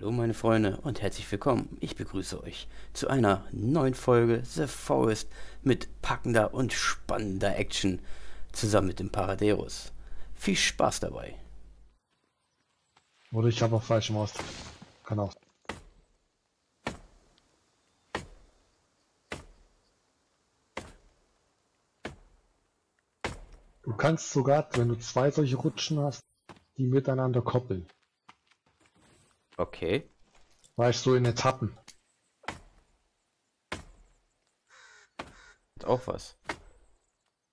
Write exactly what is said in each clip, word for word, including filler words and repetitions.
Hallo meine Freunde und herzlich willkommen, ich begrüße euch zu einer neuen Folge The Forest mit packender und spannender Action zusammen mit dem Paraderos. Viel Spaß dabei. Oder ich habe auch falsche Maus. Kann auch. Du kannst sogar, wenn du zwei solche Rutschen hast, die miteinander koppeln. Okay. Weißt du, in Etappen. Hat auch was.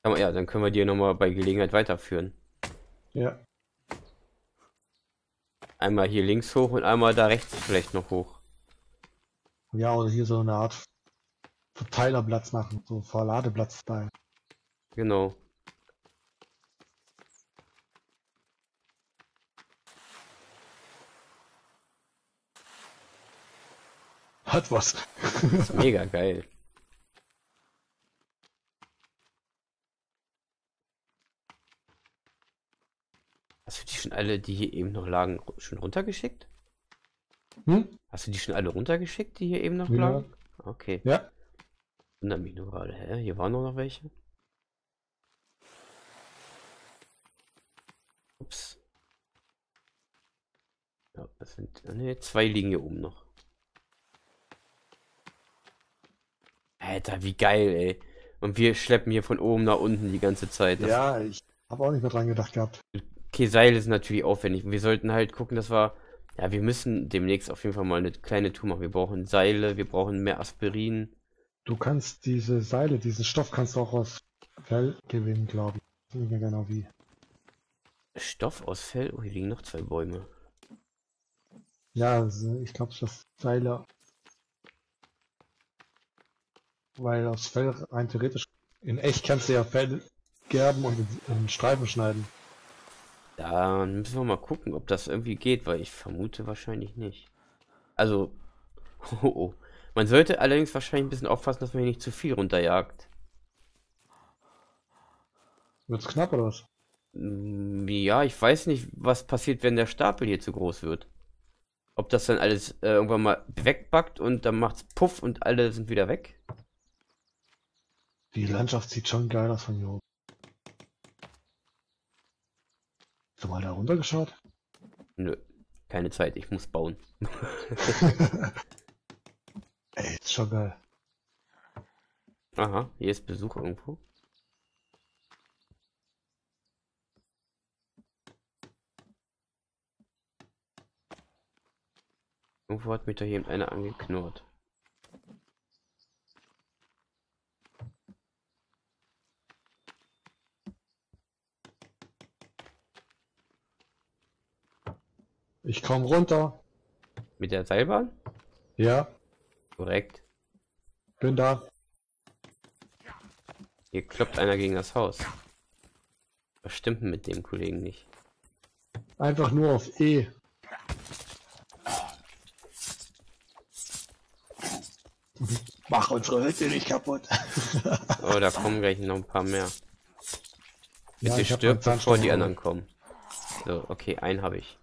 Aber ja, dann können wir dir nochmal bei Gelegenheit weiterführen. Ja. Einmal hier links hoch und einmal da rechts vielleicht noch hoch. Ja, oder hier so eine Art Verteilerplatz machen, so Verladeplatz-Style. Genau. Hat was. Das ist mega geil. Hast du die schon alle, die hier eben noch lagen, schon runtergeschickt? Hm? Hast du die schon alle runtergeschickt, die hier eben noch ja. lagen? Okay. Ja. Wundert mich nur gerade. Hä? Hier waren noch welche. Ups. Ja, das sind. Ne, zwei liegen hier oben noch. Alter, wie geil, ey. Und wir schleppen hier von oben nach unten die ganze Zeit. Das ja, ich habe auch nicht mehr dran gedacht gehabt. Okay, Seil ist natürlich aufwendig. Wir sollten halt gucken, dass wir... Ja, wir müssen demnächst auf jeden Fall mal eine kleine Tour machen. Wir brauchen Seile, wir brauchen mehr Aspirin. Du kannst diese Seile, diesen Stoff kannst du auch aus Fell gewinnen, glaube ich. Ich weiß nicht mehr genau wie. Stoff aus Fell? Oh, hier liegen noch zwei Bäume. Ja, also ich glaube, das Seile... Weil aus Fell rein theoretisch... In echt kannst du ja Fell gerben und in, in Streifen schneiden. Da müssen wir mal gucken, ob das irgendwie geht, weil ich vermute wahrscheinlich nicht. Also... Oh, oh. Man sollte allerdings wahrscheinlich ein bisschen aufpassen, dass man hier nicht zu viel runterjagt. Wird's knapp oder was? Ja, ich weiß nicht, was passiert, wenn der Stapel hier zu groß wird. Ob das dann alles äh, irgendwann mal wegbackt und dann macht's Puff und alle sind wieder weg. Die Landschaft sieht schon geil aus von hier oben. Hast du mal da runter geschaut? Nö, keine Zeit, ich muss bauen. Ey, ist schon geil. Aha, hier ist Besuch irgendwo. Irgendwo hat mich da jemand einer angeknurrt. Ich komme runter. Mit der Seilbahn? Ja. Korrekt. Bin da. Hier kloppt einer gegen das Haus. Was stimmt denn mit dem Kollegen nicht? Einfach nur auf E. Mach unsere Hütte nicht kaputt. Oh, da kommen gleich noch ein paar mehr. Bitte ja, stirbt, bevor die anderen kommen. So, okay, einen habe ich.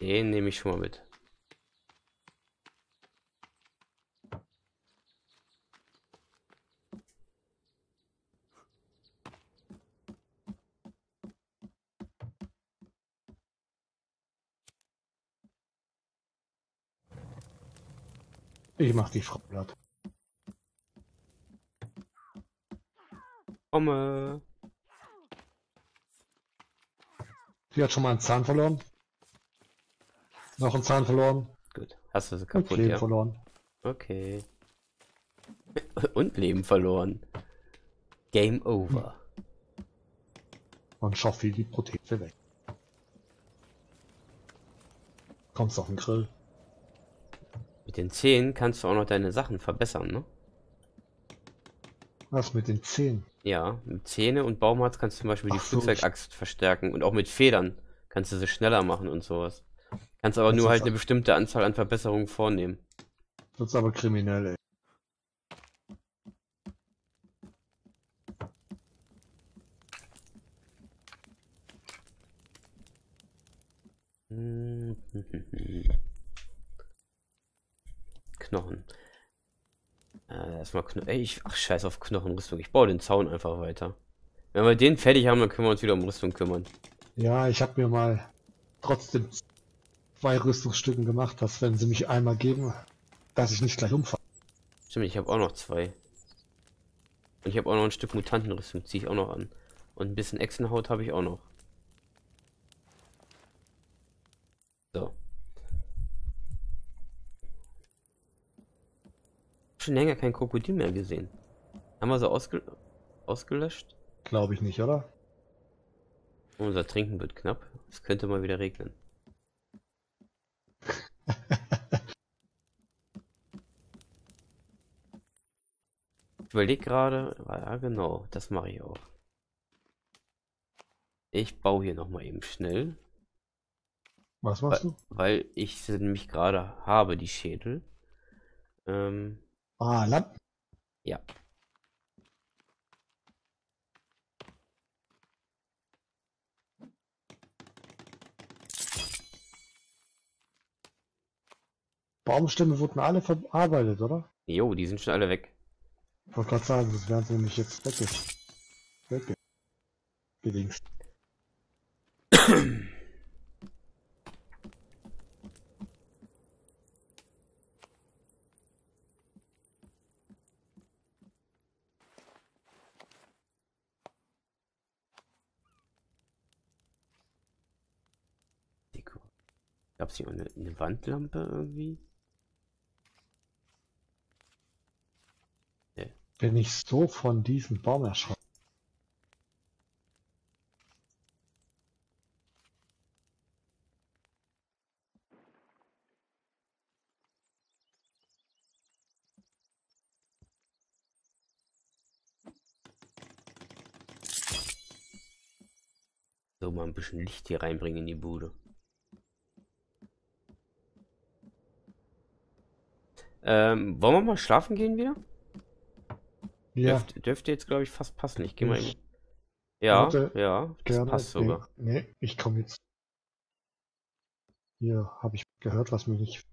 Den nehme ich schon mal mit. Ich mach die Frau platt. Komme. Sie hat schon mal einen Zahn verloren. Noch einen Zahn verloren. Gut. Hast du sie kaputt? Und Leben ja. verloren. Okay. Und Leben verloren. Game over. Und schaffe die Prothese weg. Kommst auf den Grill. Mit den Zähnen kannst du auch noch deine Sachen verbessern, ne? Was mit den Zähnen? Ja, mit Zähne und Baumharz kannst du zum Beispiel Ach, die Flugzeugaxt so. verstärken und auch mit Federn kannst du sie schneller machen und sowas. Kannst aber das nur halt eine bestimmte Anzahl an Verbesserungen vornehmen. Das ist aber kriminell, ey. Knochen. Äh, erstmal Knochen. Ey, ich, ach, scheiß auf Knochenrüstung. Ich baue den Zaun einfach weiter. Wenn wir den fertig haben, dann können wir uns wieder um Rüstung kümmern. Ja, ich habe mir mal trotzdem zwei Rüstungsstücken gemacht, dass wenn sie mich einmal geben, dass ich nicht gleich umfalle. Stimmt, ich habe auch noch zwei. Und ich habe auch noch ein Stück Mutantenrüstung, ziehe ich auch noch an. Und ein bisschen Echsenhaut habe ich auch noch. So. Schon länger kein Krokodil mehr gesehen. Haben wir sie ausge ausgelöscht? Glaube ich nicht, oder? Unser Trinken wird knapp. Es könnte mal wieder regnen. Ich überlege gerade, ja genau, das mache ich auch. Ich baue hier nochmal eben schnell. Was machst weil, du? Weil ich sie nämlich gerade habe, die Schädel. Ähm, ah, Land? Ja. Baumstämme wurden alle verarbeitet, oder? Jo, die sind schon alle weg. Ich wollte gerade sagen, das werden sie nämlich jetzt weg. Weg. Bedingt. Gab es hier eine, eine Wandlampe irgendwie? Bin ich so von diesem Baum erschrocken. So, mal ein bisschen Licht hier reinbringen in die Bude. Ähm, wollen wir mal schlafen gehen wieder? Ja. Dürfte, dürfte jetzt, glaube ich, fast passen. Ich gehe mal in... Ja, warte, ja, das gerne, passt sogar. Nee, nee, ich komme jetzt. Hier habe ich gehört, was mir nicht...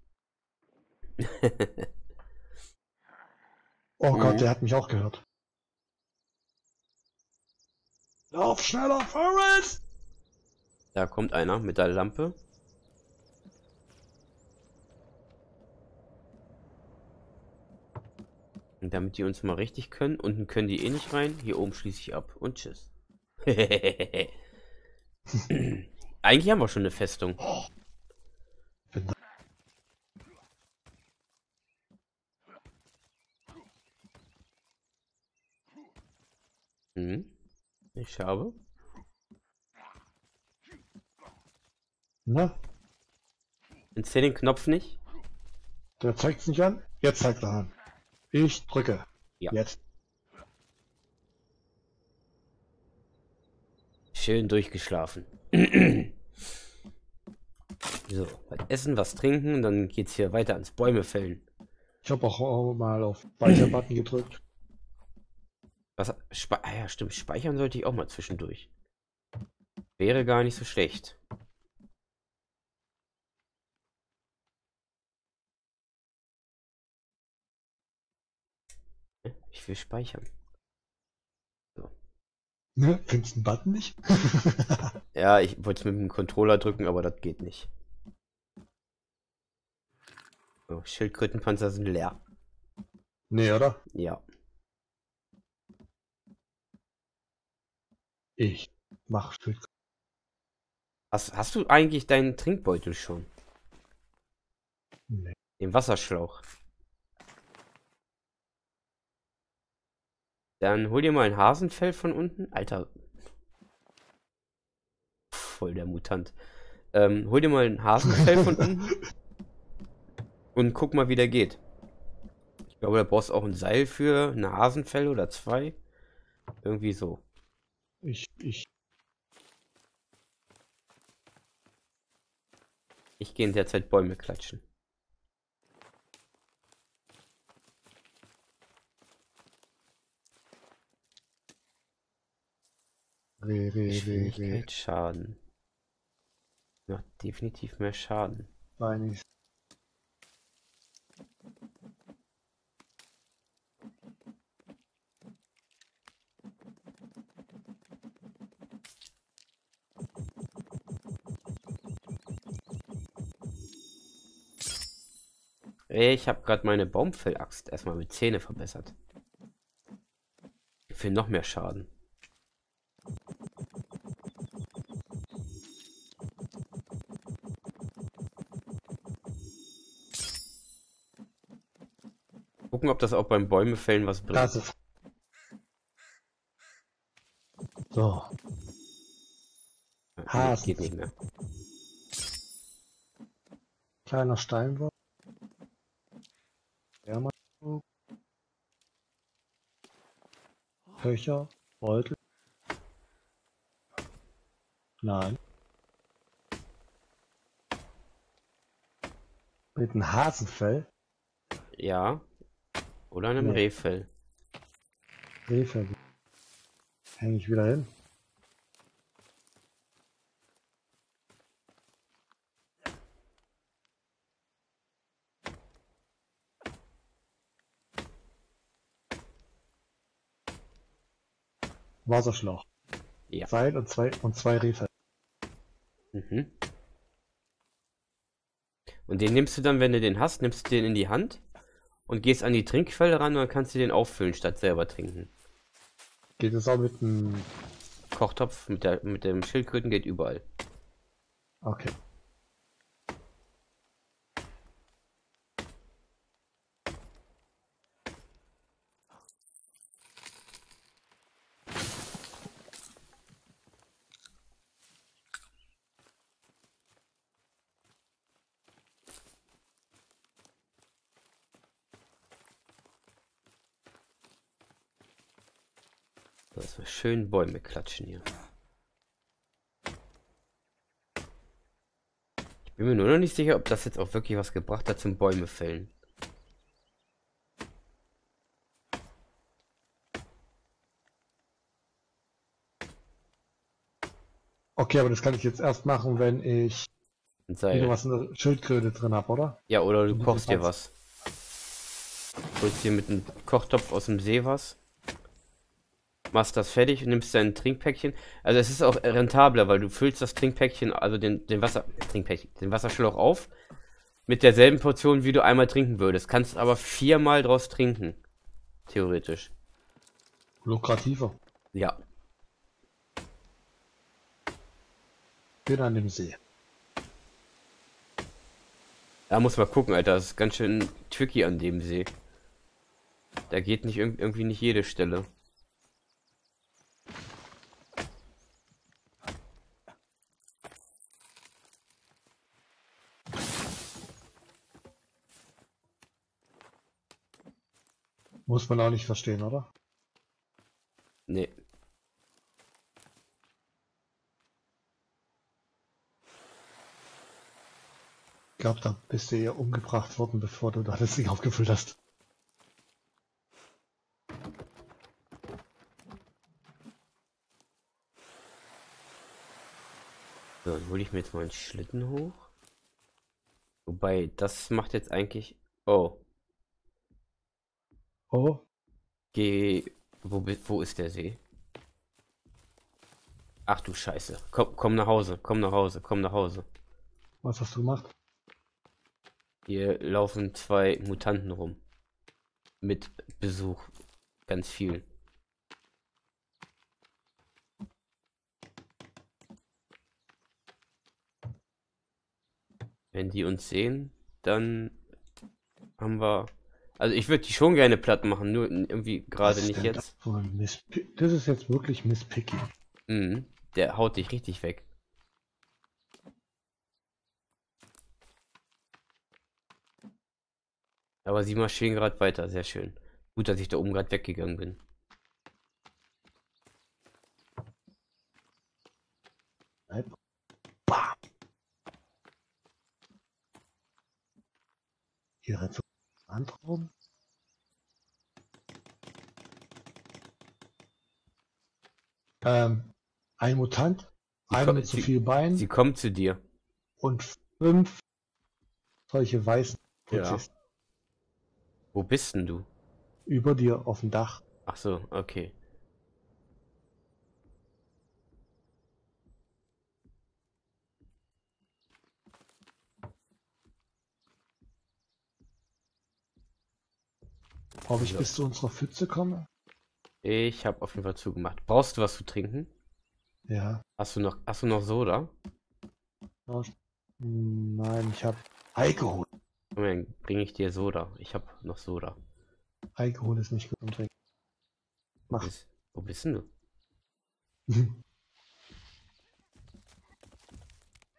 Oh Gott, mhm. Der hat mich auch gehört. Lauf schneller, Forest! Da kommt einer mit der Lampe. Und damit die uns mal richtig können. Unten können die eh nicht rein. Hier oben schließe ich ab. Und tschüss. Eigentlich haben wir schon eine Festung. Hm. Ich habe. Na? Findest du den Knopf nicht? Der zeigt es nicht an. Jetzt zeigt er an. Ich drücke. Ja. Jetzt. Schön durchgeschlafen. So, was essen, was trinken und dann geht's hier weiter ans Bäume fällen. Ich habe auch, auch mal auf Speicherbutton gedrückt. Was? Spe ah ja, stimmt. Speichern sollte ich auch mal zwischendurch. Wäre gar nicht so schlecht. Ich will speichern. So. Ne, findest du den Button nicht? Ja, ich wollte es mit dem Controller drücken, aber das geht nicht. So, Schildkrötenpanzer sind leer. Nee, oder? Ja. Ich mach Schildkröten. Hast, hast du eigentlich deinen Trinkbeutel schon? Nee. Den Wasserschlauch. Dann hol dir mal ein Hasenfell von unten. Alter. Voll der Mutant. Ähm, hol dir mal ein Hasenfell von unten. Und guck mal, wie der geht. Ich glaube, da brauchst du auch ein Seil für. Ein Hasenfell oder zwei. Irgendwie so. Ich, ich. Ich gehe in der Zeit Bäume klatschen. Re, re, re, re. Schaden. Macht definitiv mehr Schaden. Meine ich. Ich habe gerade meine Baumfellaxt erstmal mit Zähne verbessert. Für noch mehr Schaden. Gucken, ob das auch beim Bäume fällen was bringt. Das ist... So. Ah, das geht nicht mehr. Kleiner Steinwurm. Köcher, Beutel. Nein. Mit einem Hasenfell? Ja. Oder einem nee. Rehfell. Rehfell. Hänge ich wieder hin. Wasserschlauch. Ja. Seil und zwei und zwei Rehfell. Mhm. Und den nimmst du dann, wenn du den hast, nimmst du den in die Hand und gehst an die Trinkquelle ran und dann kannst du den auffüllen statt selber trinken. Geht das auch mit dem Kochtopf, mit der mit dem Schildkröten geht überall. Okay. Dass wir schön Bäume klatschen hier. Ich bin mir nur noch nicht sicher, ob das jetzt auch wirklich was gebracht hat zum Bäume fällen. Okay, aber das kann ich jetzt erst machen, wenn ich was in der Schildkröte drin habe, oder? Ja, oder du kochst dir was. Du holst dir mit einem Kochtopf aus dem See was. Machst das fertig und nimmst dein Trinkpäckchen. Also es ist auch rentabler, weil du füllst das Trinkpäckchen, also den, den Wasser, Trinkpäckchen, den Wasserschlauch auf mit derselben Portion, wie du einmal trinken würdest. Kannst aber viermal draus trinken. Theoretisch. Lukrativer. Ja. Bin an dem See. Da muss man gucken, Alter. Das ist ganz schön tricky an dem See. Da geht nicht irgendwie nicht jede Stelle. Muss man auch nicht verstehen, oder? Nee. Ich glaube, da bist du eher umgebracht worden, bevor du das Ding aufgefüllt hast. So, dann hole ich mir jetzt mal einen Schlitten hoch. Wobei, das macht jetzt eigentlich... Oh. Oh. Geh. Wo, wo ist der See? Ach du Scheiße. Komm, komm nach Hause, komm nach Hause, komm nach Hause. Was hast du gemacht? Hier laufen zwei Mutanten rum. Mit Besuch. Ganz viel. Wenn die uns sehen, dann haben wir... Also ich würde die schon gerne platt machen, nur irgendwie gerade nicht jetzt. Das, das ist jetzt wirklich Miss Picky. Mm, der haut dich richtig weg. Aber sie marschieren gerade weiter, sehr schön. Gut, dass ich da oben gerade weggegangen bin. Bam. Hier rennt so. Antraum. Ähm, ein Mutant, einer mit zu viel Beinen. Sie kommt zu dir. und fünf solche weißen Polizisten. Ja. Wo bist denn du? Über dir, auf dem Dach. Ach so, okay. Ob ich bis zu unserer Pfütze komme? Ich habe auf jeden Fall zugemacht. Brauchst du was zu trinken? Ja. Hast du noch, hast du noch Soda? Nein, ich habe Alkohol. Moment, bringe ich dir Soda. Ich habe noch Soda. Alkohol ist nicht gut zum Trinken. Mach. Wo bist, wo bist denn du?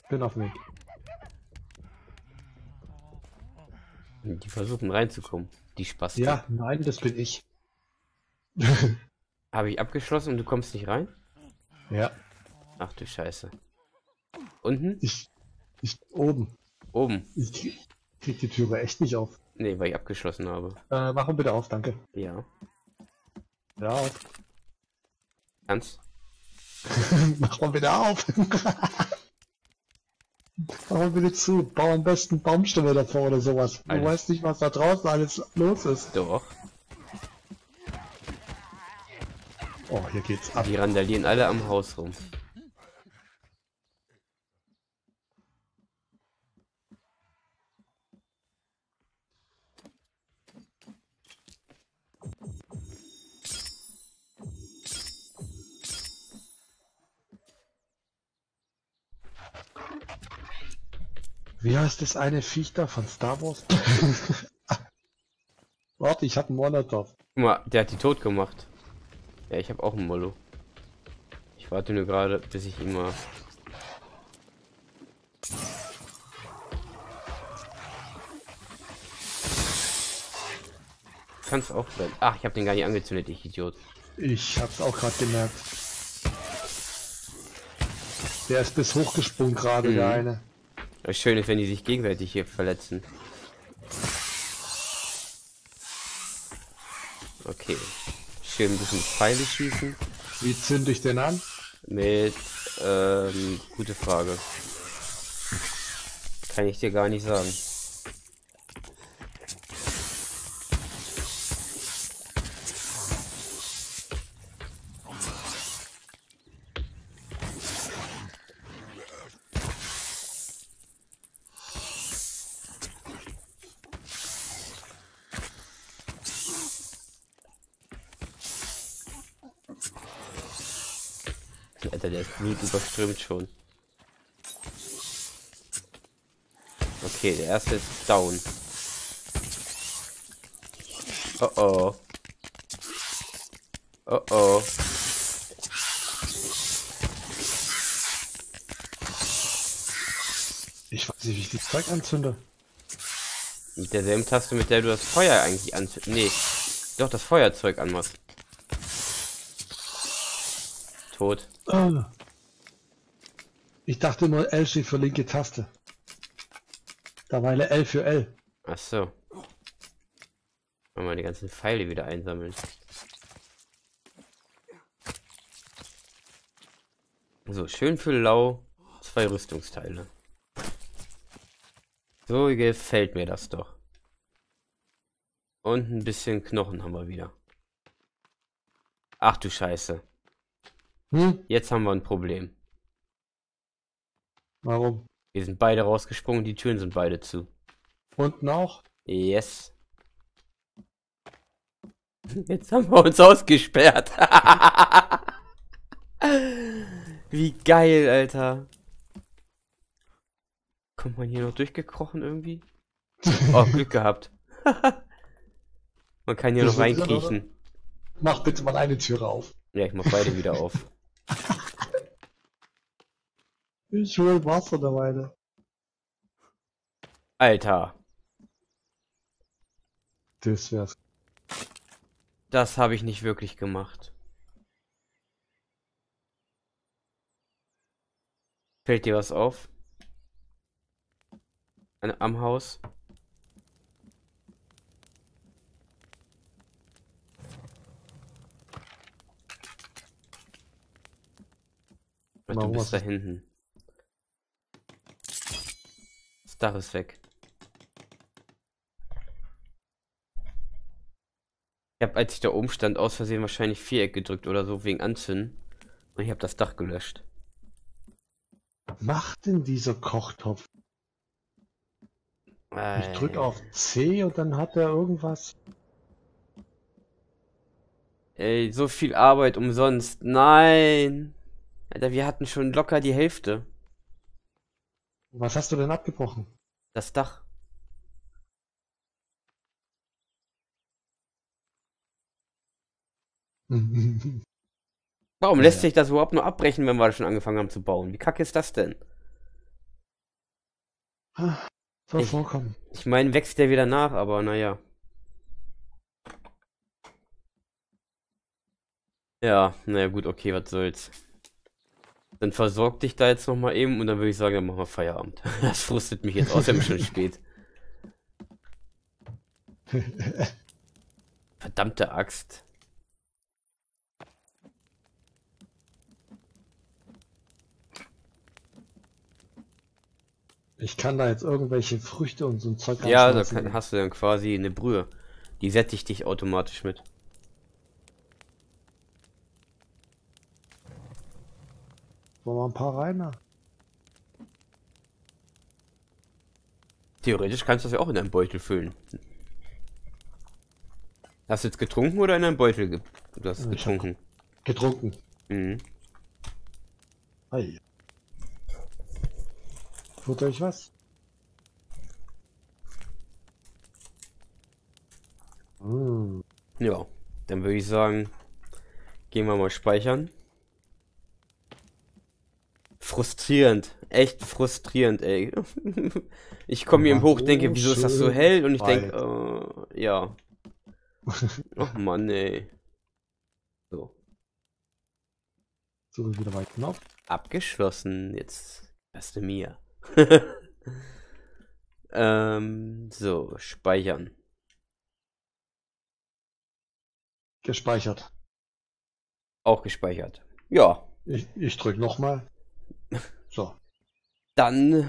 Bin auf dem Weg. Die versuchen reinzukommen. Die Spaß. Ja, nein, das bin ich. Habe ich abgeschlossen und du kommst nicht rein? Ja. Ach du Scheiße. Unten? Ich, ich oben. Oben? Ich krieg die Türe echt nicht auf. Nee, weil ich abgeschlossen habe. Äh, mach mal bitte auf, danke. Ja. Ja, auf. Ganz? Mach mal bitte auf. Mach mal bitte zu, bau am besten Baumstämme davor oder sowas. Du alles. Weißt nicht, was da draußen alles los ist. Doch. Oh, hier geht's ab. Die randalieren alle am Haus rum. Wie heißt das eine Viech da von Star Wars? Warte, ich hab einen Molotov. Guck mal, der hat die tot gemacht. Ja, ich habe auch einen Mollo. Ich warte nur gerade, bis ich ihn mal... Kannst auch bleiben. Ach, ich habe den gar nicht angezündet, ich Idiot. Ich hab's auch gerade gemerkt. Der ist bis hochgesprungen gerade, mhm. Der eine. Das Schöne ist, wenn die sich gegenseitig hier verletzen. Okay. Ein bisschen Pfeile schießen. Wie zünde ich denn an? Mit, ähm, gute Frage. Kann ich dir gar nicht sagen. Alter, der ist Blut überströmt schon. Okay, der erste ist down. Oh oh. Oh oh. Ich weiß nicht, wie ich das Zeug anzünde. Mit derselben Taste, mit der du das Feuer eigentlich anzündest. Nee, doch das Feuerzeug anmachst. Tot. Ich dachte nur L steht für linke Taste. Dabei L für L. Ach so. Mal die ganzen Pfeile wieder einsammeln. So, schön für lau. Zwei Rüstungsteile. So gefällt mir das doch. Und ein bisschen Knochen haben wir wieder. Ach du Scheiße. Hm? Jetzt haben wir ein Problem. Warum? Wir sind beide rausgesprungen, die Türen sind beide zu. Unten auch? Yes. Jetzt haben wir uns ausgesperrt. Wie geil, Alter. Kommt man hier noch durchgekrochen irgendwie? Oh, Glück gehabt. Man kann hier noch reinkriechen. Mach bitte mal eine Türe auf. Ja, ich mach beide wieder auf. Ich hol Wasser dabei. Alter. Das wär's. Das habe ich nicht wirklich gemacht. Fällt dir was auf? An, am Haus? Du bist da hinten. Dach ist weg. Ich habe, als ich da oben stand, aus Versehen wahrscheinlich Viereck gedrückt oder so wegen Anzünden. Und ich habe das Dach gelöscht. Was macht denn dieser Kochtopf? Äh. Ich drücke auf C und dann hat er irgendwas. Ey, so viel Arbeit umsonst. Nein! Alter, wir hatten schon locker die Hälfte. Was hast du denn abgebrochen? Das Dach. Warum lässt sich das überhaupt nur abbrechen, wenn wir da schon angefangen haben zu bauen? Wie kacke ist das denn? Soll vorkommen. Ich meine, wächst der wieder nach, aber naja. Ja, naja, gut, okay, was soll's. Dann versorg dich da jetzt nochmal eben und dann würde ich sagen, dann machen wir Feierabend. Das frustet mich jetzt außerdem schon spät. Verdammte Axt. Ich kann da jetzt irgendwelche Früchte und so ein Zeug reinschmeißen. Ja, da kann, hast du dann quasi eine Brühe. Die sättigt dich automatisch mit. Wollen wir ein paar rein? Theoretisch kannst du das ja auch in deinen Beutel füllen. Hast du jetzt getrunken oder in deinen Beutel ge du hast getrunken? Getrunken. Mhm. Hi. Tut euch was? Mm. Ja, dann würde ich sagen, gehen wir mal speichern. Frustrierend, echt frustrierend, ey. Ich komme hier im Hoch, denke, wieso ist das so hell? Und ich denke, äh, ja. Ach Mann, ey. So. So, wieder weit Knopf. Abgeschlossen, jetzt erste mir. ähm, so, speichern. Gespeichert. Auch gespeichert. Ja. Ich, ich drücke nochmal. So. Dann,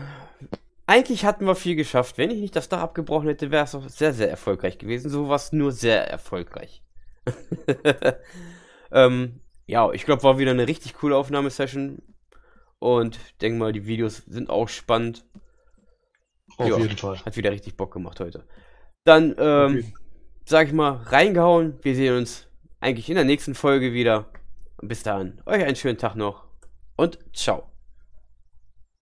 eigentlich hatten wir viel geschafft. Wenn ich nicht das Dach abgebrochen hätte, wäre es auch sehr, sehr erfolgreich gewesen. So war es nur sehr erfolgreich. ähm, ja, ich glaube, war wieder eine richtig coole Aufnahmesession. Und denke mal, die Videos sind auch spannend. Auf ja, jeden Fall. Hat wieder richtig Bock gemacht heute. Dann, ähm, okay. Sag ich mal, reingehauen. Wir sehen uns eigentlich in der nächsten Folge wieder. Und bis dahin, euch einen schönen Tag noch und ciao.